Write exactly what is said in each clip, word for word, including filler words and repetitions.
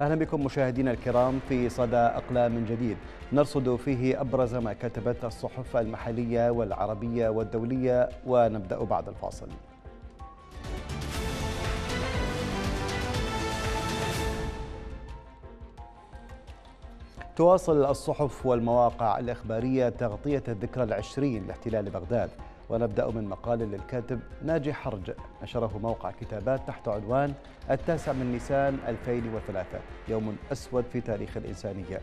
أهلا بكم مشاهدينا الكرام في صدى أقلام جديد، نرصد فيه أبرز ما كتبت الصحف المحلية والعربية والدولية، ونبدأ بعد الفاصل. تواصل الصحف والمواقع الإخبارية تغطية الذكرى العشرين لاحتلال بغداد، ونبدأ من مقال للكاتب ناجي حرج نشره موقع كتابات تحت عنوان التاسع من نيسان ألفين وثلاثة، يوم أسود في تاريخ الإنسانية.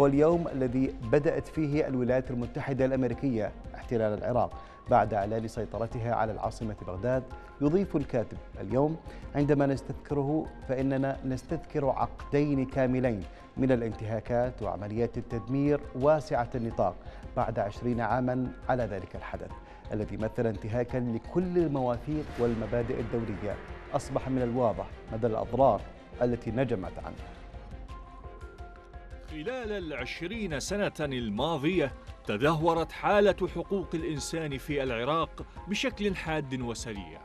هو اليوم الذي بدأت فيه الولايات المتحدة الأمريكية احتلال العراق بعد إعلان سيطرتها على العاصمة بغداد. يضيف الكاتب: اليوم عندما نستذكره فإننا نستذكر عقدين كاملين من الانتهاكات وعمليات التدمير واسعة النطاق بعد عشرين عاما على ذلك الحدث الذي مثل انتهاكا لكل المواثيق والمبادئ الدولية. أصبح من الواضح مدى الأضرار التي نجمت عنه. خلال العشرين سنة الماضية تدهورت حالة حقوق الإنسان في العراق بشكل حاد وسريع،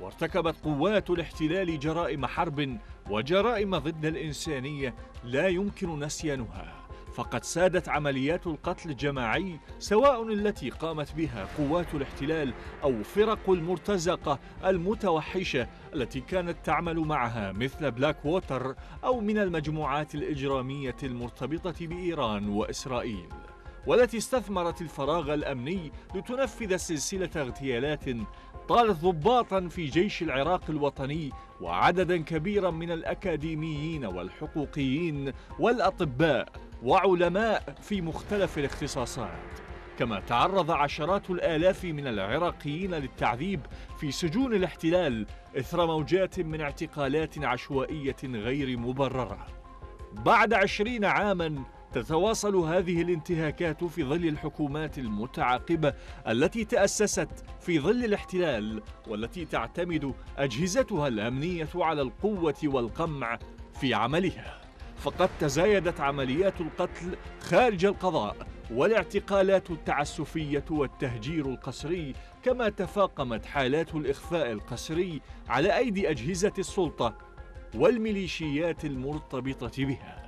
وارتكبت قوات الاحتلال جرائم حرب وجرائم ضد الإنسانية لا يمكن نسيانها، فقد سادت عمليات القتل الجماعي سواء التي قامت بها قوات الاحتلال أو فرق المرتزقة المتوحشة التي كانت تعمل معها مثل بلاك ووتر أو من المجموعات الإجرامية المرتبطة بإيران وإسرائيل، والتي استثمرت الفراغ الأمني لتنفذ سلسلة اغتيالات طالت ضباطا في جيش العراق الوطني وعددا كبيرا من الأكاديميين والحقوقيين والأطباء وعلماء في مختلف الاختصاصات، كما تعرض عشرات الآلاف من العراقيين للتعذيب في سجون الاحتلال إثر موجات من اعتقالات عشوائية غير مبررة. بعد عشرين عاماً تتواصل هذه الانتهاكات في ظل الحكومات المتعاقبة التي تأسست في ظل الاحتلال، والتي تعتمد أجهزتها الأمنية على القوة والقمع في عملها. فقد تزايدت عمليات القتل خارج القضاء والاعتقالات التعسفية والتهجير القسري، كما تفاقمت حالات الإخفاء القسري على أيدي أجهزة السلطة والميليشيات المرتبطة بها.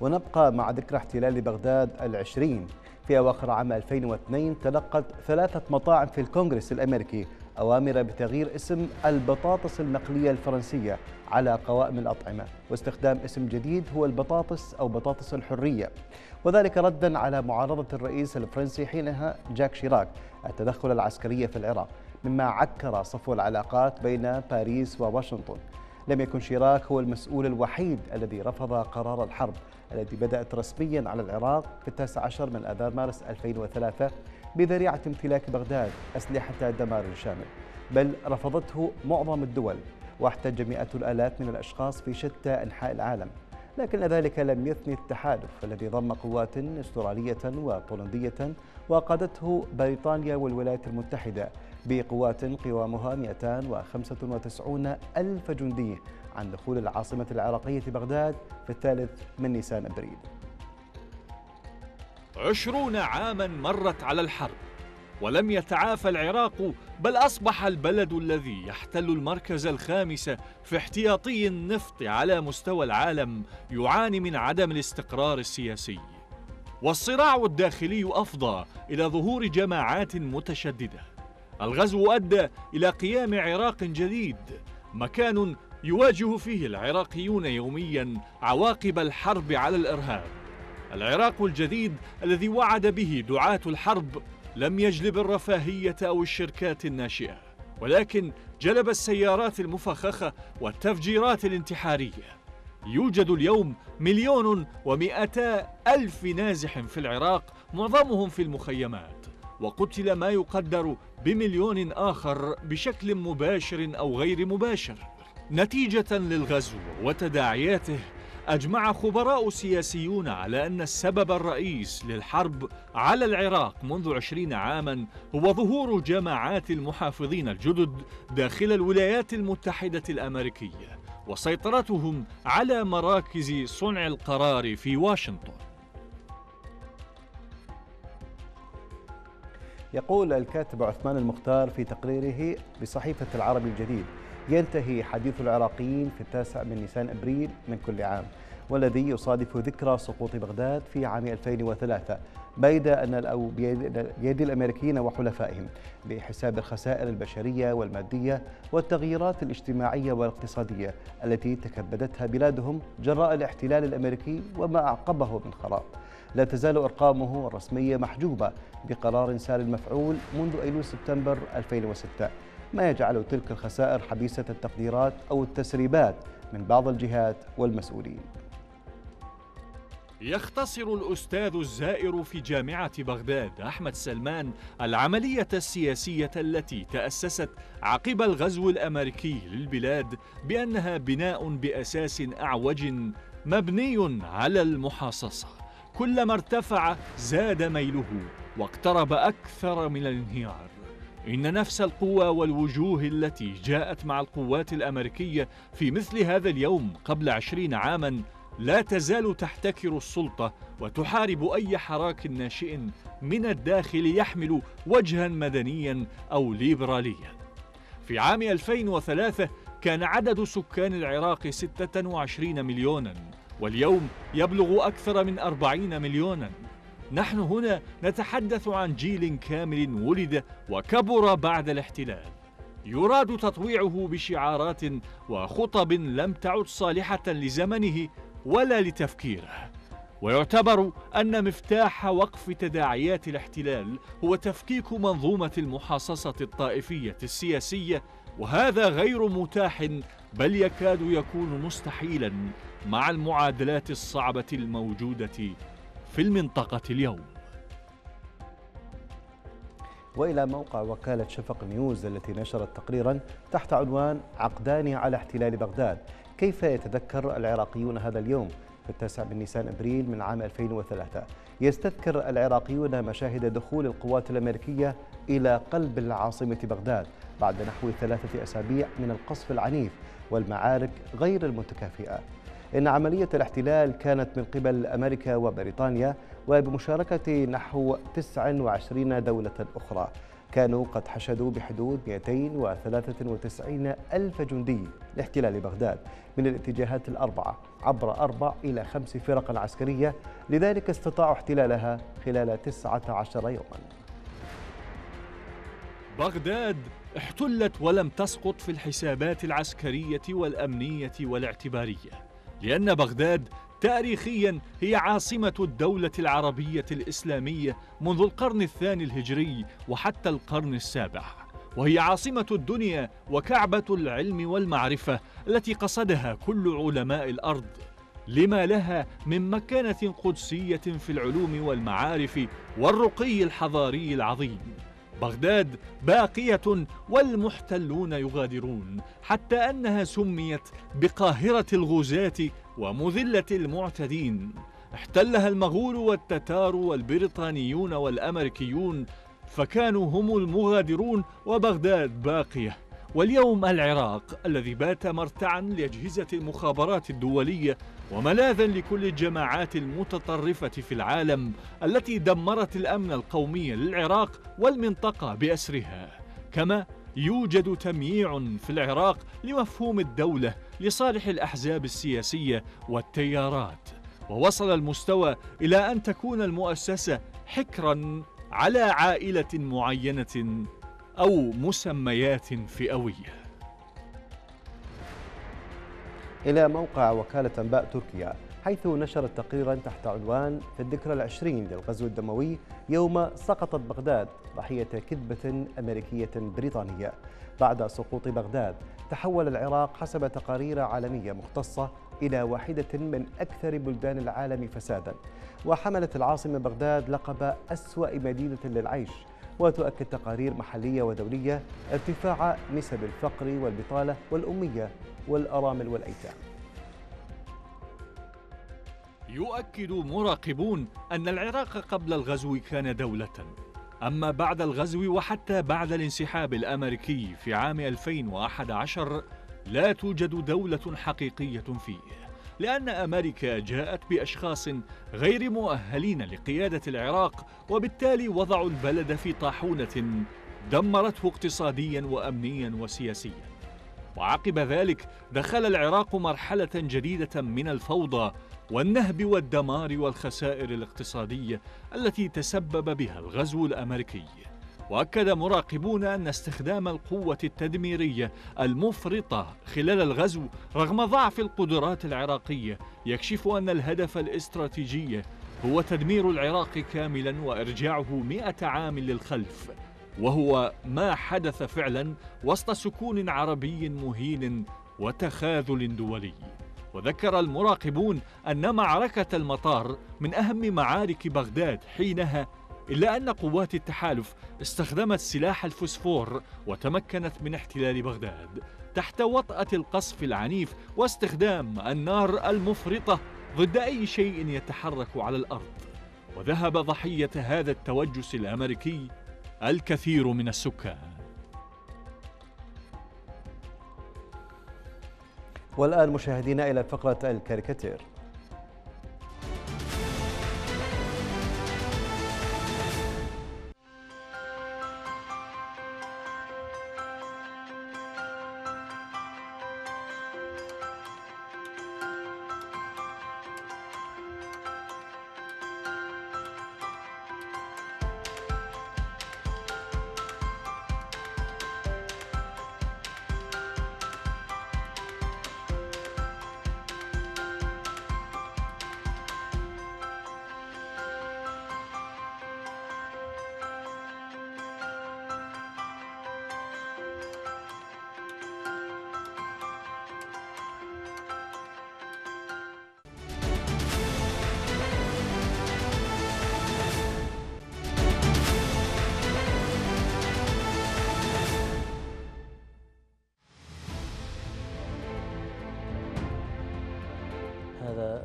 ونبقى مع ذكرى احتلال بغداد العشرين. في أواخر عام ألفين واثنين تلقت ثلاثة مطاعم في الكونغرس الأمريكي أوامر بتغيير اسم البطاطس النقلية الفرنسية على قوائم الأطعمة واستخدام اسم جديد هو البطاطس أو بطاطس الحرية، وذلك ردا على معارضة الرئيس الفرنسي حينها جاك شيراك التدخل العسكري في العراق، مما عكر صفو العلاقات بين باريس وواشنطن. لم يكن شيراك هو المسؤول الوحيد الذي رفض قرار الحرب التي بدأت رسميا على العراق في التاسع عشر من آذار مارس ألفين وثلاثة بذريعة امتلاك بغداد أسلحة دمار شامل، بل رفضته معظم الدول واحتج مئات الآلاف من الأشخاص في شتى أنحاء العالم. لكن ذلك لم يثني التحالف الذي ضم قوات استرالية وبولندية وقادته بريطانيا والولايات المتحدة بقوات قوامها مئتين وخمسة وتسعين ألف جندي عن دخول العاصمة العراقية بغداد في الثالث من نيسان أبريل. عشرون عاما مرت على الحرب ولم يتعافى العراق، بل أصبح البلد الذي يحتل المركز الخامس في احتياطي النفط على مستوى العالم يعاني من عدم الاستقرار السياسي، والصراع الداخلي أفضى إلى ظهور جماعات متشددة. الغزو أدى إلى قيام عراق جديد، مكان يواجه فيه العراقيون يومياً عواقب الحرب على الإرهاب. العراق الجديد الذي وعد به دعاة الحرب لم يجلب الرفاهية أو الشركات الناشئة، ولكن جلب السيارات المفخخة والتفجيرات الانتحارية. يوجد اليوم مليون ومئتا ألف نازح في العراق، معظمهم في المخيمات، وقتل ما يقدر بمليون آخر بشكل مباشر أو غير مباشر نتيجة للغزو وتداعياته. أجمع خبراء سياسيون على أن السبب الرئيس للحرب على العراق منذ عشرين عاماً هو ظهور جماعات المحافظين الجدد داخل الولايات المتحدة الأمريكية وسيطرتهم على مراكز صنع القرار في واشنطن. يقول الكاتب عثمان المختار في تقريره بصحيفة العربي الجديد: ينتهي حديث العراقيين في التاسع من نيسان أبريل من كل عام، والذي يصادف ذكرى سقوط بغداد في عام ألفين وثلاثة، بيد أن بيد الأمريكيين وحلفائهم بحساب الخسائر البشرية والمادية والتغييرات الاجتماعية والاقتصادية التي تكبدتها بلادهم جراء الاحتلال الأمريكي وما أعقبه من خراب، لا تزال أرقامه الرسمية محجوبة بقرار سار المفعول منذ أيلول سبتمبر ألفين وستة، ما يجعل تلك الخسائر حبيسة التقديرات أو التسريبات من بعض الجهات والمسؤولين. يختصر الأستاذ الزائر في جامعة بغداد أحمد سلمان العملية السياسية التي تأسست عقب الغزو الأمريكي للبلاد بأنها بناء بأساس أعوج مبني على المحاصصة، كلما ارتفع زاد ميله واقترب أكثر من الانهيار. إن نفس القوى والوجوه التي جاءت مع القوات الأمريكية في مثل هذا اليوم قبل عشرين عاماً لا تزال تحتكر السلطة وتحارب أي حراك ناشئ من الداخل يحمل وجها مدنيا أو ليبراليا. في عام ألفين وثلاثة كان عدد سكان العراق ستة وعشرين مليونا، واليوم يبلغ أكثر من أربعين مليونا. نحن هنا نتحدث عن جيل كامل ولد وكبر بعد الاحتلال، يراد تطويعه بشعارات وخطب لم تعد صالحة لزمنه ولا لتفكيره. ويعتبر أن مفتاح وقف تداعيات الاحتلال هو تفكيك منظومة المحاصصة الطائفية السياسية، وهذا غير متاح بل يكاد يكون مستحيلا مع المعادلات الصعبة الموجودة في المنطقة اليوم. وإلى موقع وكالة شفق نيوز التي نشرت تقريرا تحت عنوان عقدان على احتلال بغداد، كيف يتذكر العراقيون هذا اليوم في التاسع من نيسان أبريل من عام ألفين وثلاثة؟ يستذكر العراقيون مشاهد دخول القوات الأمريكية إلى قلب العاصمة بغداد بعد نحو ثلاثة أسابيع من القصف العنيف والمعارك غير المتكافئة. إن عملية الاحتلال كانت من قبل أمريكا وبريطانيا وبمشاركة نحو تسع وعشرين دولة أخرى، كانوا قد حشدوا بحدود مئتين وثلاثة وتسعين ألف جندي لاحتلال بغداد من الاتجاهات الأربعة عبر أربع إلى خمس فرق عسكرية، لذلك استطاعوا احتلالها خلال تسعة عشر يوما. بغداد احتلت ولم تسقط في الحسابات العسكرية والأمنية والاعتبارية، لأن بغداد تاريخياً هي عاصمة الدولة العربية الإسلامية منذ القرن الثاني الهجري وحتى القرن السابع، وهي عاصمة الدنيا وكعبة العلم والمعرفة التي قصدها كل علماء الأرض، لما لها من مكانة قدسية في العلوم والمعارف والرقي الحضاري العظيم. بغداد باقية والمحتلون يغادرون، حتى أنها سميت بقاهرة الغزاة ومذلة المعتدين. احتلها المغول والتتار والبريطانيون والأمريكيون، فكانوا هم المغادرون وبغداد باقية. واليوم العراق الذي بات مرتعاً لأجهزة المخابرات الدولية وملاذاً لكل الجماعات المتطرفة في العالم التي دمرت الأمن القومي للعراق والمنطقة بأسرها. كما يوجد تمييع في العراق لمفهوم الدولة لصالح الأحزاب السياسية والتيارات، ووصل المستوى إلى أن تكون المؤسسة حكراً على عائلة معينة أو مسميات فئوية. إلى موقع وكالة أنباء تركيا حيث نشرت تقريرا تحت عنوان في الذكرى العشرين للغزو الدموي يوم سقطت بغداد ضحية كذبة أمريكية بريطانية. بعد سقوط بغداد تحول العراق حسب تقارير عالمية مختصة إلى واحدة من أكثر بلدان العالم فسادا، وحملت العاصمة بغداد لقب أسوأ مدينة للعيش. وتؤكد تقارير محلية ودولية ارتفاع نسب الفقر والبطالة والأمية والأرامل والأيتام. يؤكد مراقبون أن العراق قبل الغزو كان دولة، أما بعد الغزو وحتى بعد الانسحاب الأمريكي في عام ألفين وأحد عشر لا توجد دولة حقيقية فيه، لأن أمريكا جاءت بأشخاص غير مؤهلين لقيادة العراق، وبالتالي وضعوا البلد في طاحونة دمرته اقتصادياً وأمنياً وسياسياً. وعقب ذلك دخل العراق مرحلة جديدة من الفوضى والنهب والدمار والخسائر الاقتصادية التي تسبب بها الغزو الأمريكي. وأكد مراقبون أن استخدام القوة التدميرية المفرطة خلال الغزو رغم ضعف القدرات العراقية يكشف أن الهدف الاستراتيجي هو تدمير العراق كاملا وإرجاعه مئة عام للخلف، وهو ما حدث فعلا وسط سكون عربي مهين وتخاذل دولي. وذكر المراقبون أن معركة المطار من أهم معارك بغداد حينها، إلا أن قوات التحالف استخدمت سلاح الفوسفور وتمكنت من احتلال بغداد تحت وطأة القصف العنيف واستخدام النار المفرطة ضد أي شيء يتحرك على الأرض. وذهب ضحية هذا التوجس الأمريكي الكثير من السكان. والآن مشاهدينا إلى فقرة الكاريكاتير.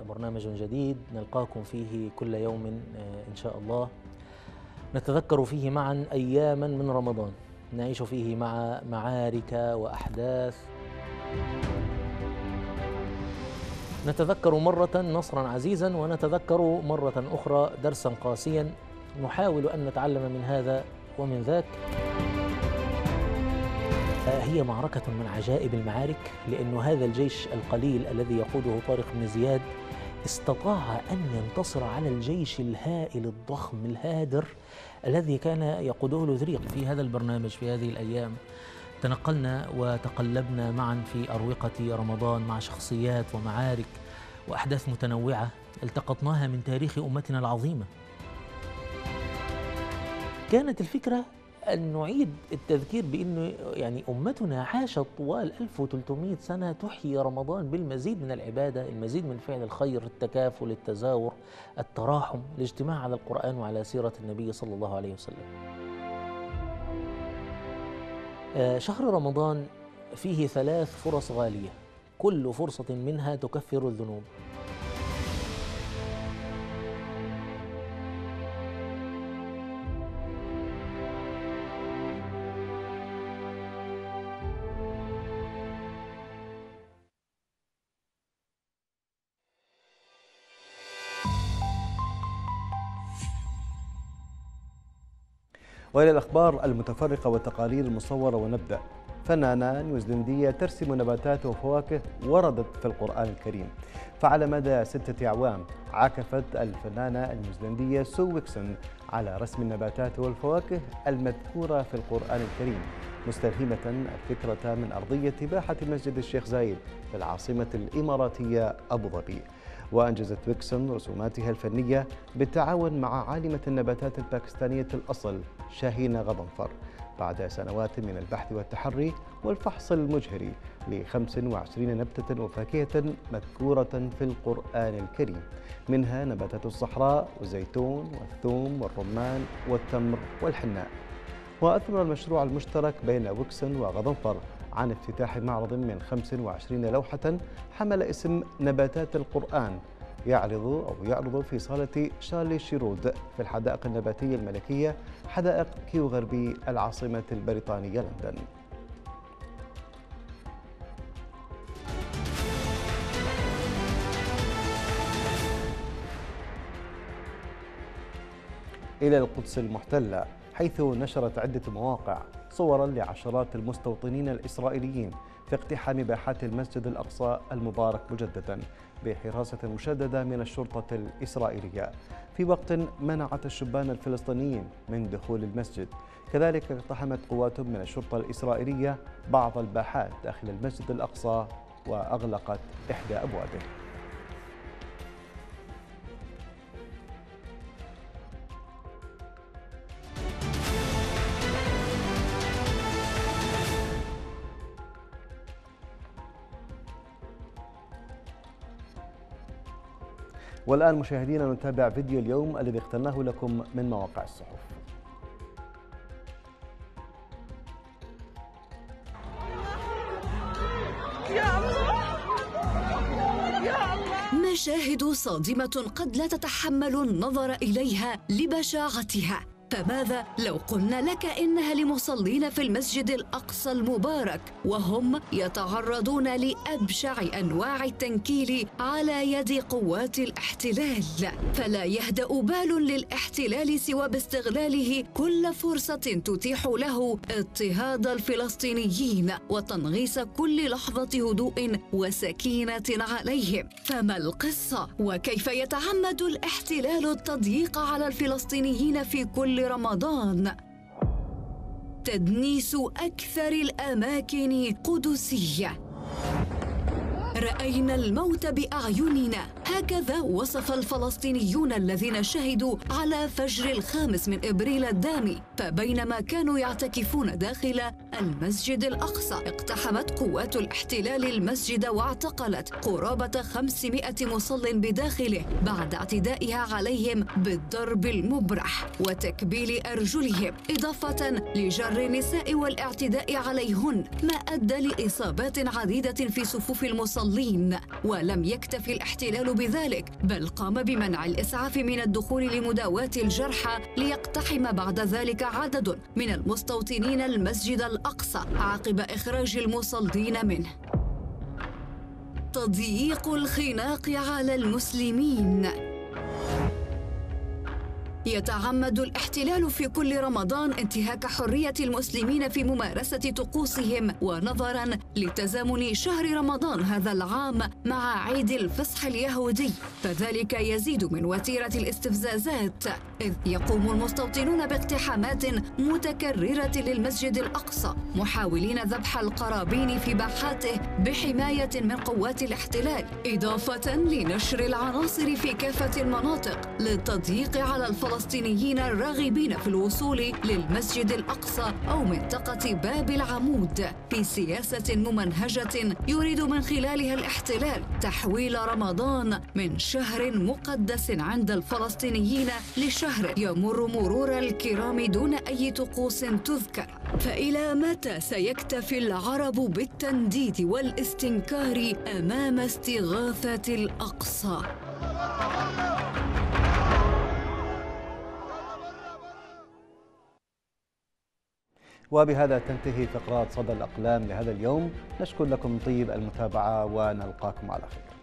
برنامج جديد نلقاكم فيه كل يوم إن شاء الله، نتذكر فيه معا أياما من رمضان، نعيش فيه مع معارك وأحداث، نتذكر مرة نصرا عزيزا ونتذكر مرة أخرى درسا قاسيا، نحاول أن نتعلم من هذا ومن ذاك. هي معركة من عجائب المعارك، لأن هذا الجيش القليل الذي يقوده طارق بن زياد استطاع أن ينتصر على الجيش الهائل الضخم الهادر الذي كان يقوده لذريق. في هذا البرنامج في هذه الأيام تنقلنا وتقلبنا معا في أروقة رمضان مع شخصيات ومعارك وأحداث متنوعة التقطناها من تاريخ أمتنا العظيمة. كانت الفكرة أن نعيد التذكير بأنه يعني أمتنا عاشت طوال ألف وثلاثمئة سنة تحيي رمضان بالمزيد من العبادة، المزيد من فعل الخير، التكافل، التزاور، التراحم، الاجتماع على القرآن وعلى سيرة النبي صلى الله عليه وسلم. شهر رمضان فيه ثلاث فرص غالية، كل فرصة منها تكفر الذنوب. وإلى الأخبار المتفرقة والتقارير المصورة، ونبدأ. فنانة نيوزيلندية ترسم نباتات وفواكه وردت في القرآن الكريم. فعلى مدى ستة أعوام عكفت الفنانة النيوزيلندية سو ويكسون على رسم النباتات والفواكه المذكورة في القرآن الكريم، مستلهمة الفكرة من أرضية باحة مسجد الشيخ زايد في العاصمة الإماراتية أبو ظبي. وأنجزت ويكسون رسوماتها الفنية بالتعاون مع عالمة النباتات الباكستانية الأصل شاهين غضنفر بعد سنوات من البحث والتحري والفحص المجهري ل خمس وعشرين نبتة وفاكهة مذكورة في القرآن الكريم، منها نباتات الصحراء والزيتون والثوم والرمان والتمر والحناء. وأثمر المشروع المشترك بين ويكسون وغضنفر عن افتتاح معرض من خمس وعشرين لوحة حمل اسم نباتات القرآن، يعرض أو يعرض في صالة شارلي شيرود في الحدائق النباتية الملكية حدائق كيو غربي العاصمة البريطانية لندن. إلى القدس المحتلة، حيث نشرت عدة مواقع صوراً لعشرات المستوطنين الإسرائيليين في اقتحام باحات المسجد الأقصى المبارك مجددا بحراسة مشددة من الشرطة الإسرائيلية، في وقت منعت الشبان الفلسطينيين من دخول المسجد. كذلك اقتحمت قوات من الشرطة الإسرائيلية بعض الباحات داخل المسجد الأقصى وأغلقت إحدى أبوابه. والآن مشاهدينا نتابع فيديو اليوم الذي اخترناه لكم من مواقع الصحف. مشاهد صادمة قد لا تتحمل النظر إليها لبشاعتها، فماذا لو قلنا لك إنها لمصلين في المسجد الأقصى المبارك وهم يتعرضون لأبشع أنواع التنكيل على يد قوات الاحتلال؟ فلا يهدأ بال للاحتلال سوى باستغلاله كل فرصة تتيح له اضطهاد الفلسطينيين وتنغيص كل لحظة هدوء وسكينة عليهم. فما القصة؟ وكيف يتعمد الاحتلال التضييق على الفلسطينيين في كل رمضان؟ تدنيس أكثر الأماكن قدسية. رأينا الموت بأعيننا، هكذا وصف الفلسطينيون الذين شهدوا على فجر الخامس من إبريل الدامي. فبينما كانوا يعتكفون داخل المسجد الأقصى اقتحمت قوات الاحتلال المسجد واعتقلت قرابة خمسمائة مصل بداخله بعد اعتدائها عليهم بالضرب المبرح وتكبيل أرجلهم، إضافة لجر النساء والاعتداء عليهن، ما أدى لإصابات عديدة في صفوف المصلين. ولم يكتف الاحتلال بذلك، بل قام بمنع الإسعاف من الدخول لمداواة الجرحى ليقتحم بعد ذلك عدد من المستوطنين المسجد الأقصى عقب إخراج المصلين منه. تضييق الخناق على المسلمين. يتعمد الاحتلال في كل رمضان انتهاك حرية المسلمين في ممارسة طقوسهم، ونظراً لتزامن شهر رمضان هذا العام مع عيد الفصح اليهودي فذلك يزيد من وتيرة الاستفزازات، إذ يقوم المستوطنون باقتحامات متكررة للمسجد الأقصى محاولين ذبح القرابين في باحاته بحماية من قوات الاحتلال، إضافة لنشر العناصر في كافة المناطق للتضييق على الفلسطينيين الفلسطينيين الراغبين في الوصول للمسجد الأقصى أو منطقة باب العمود، في سياسة ممنهجة يريد من خلالها الاحتلال تحويل رمضان من شهر مقدس عند الفلسطينيين لشهر يمر مرور الكرام دون أي طقوس تذكر. فإلى متى سيكتفي العرب بالتنديد والاستنكار أمام استغاثة الأقصى؟ وبهذا تنتهي فقرات صدى الأقلام لهذا اليوم. نشكر لكم طيب المتابعة ونلقاكم على خير.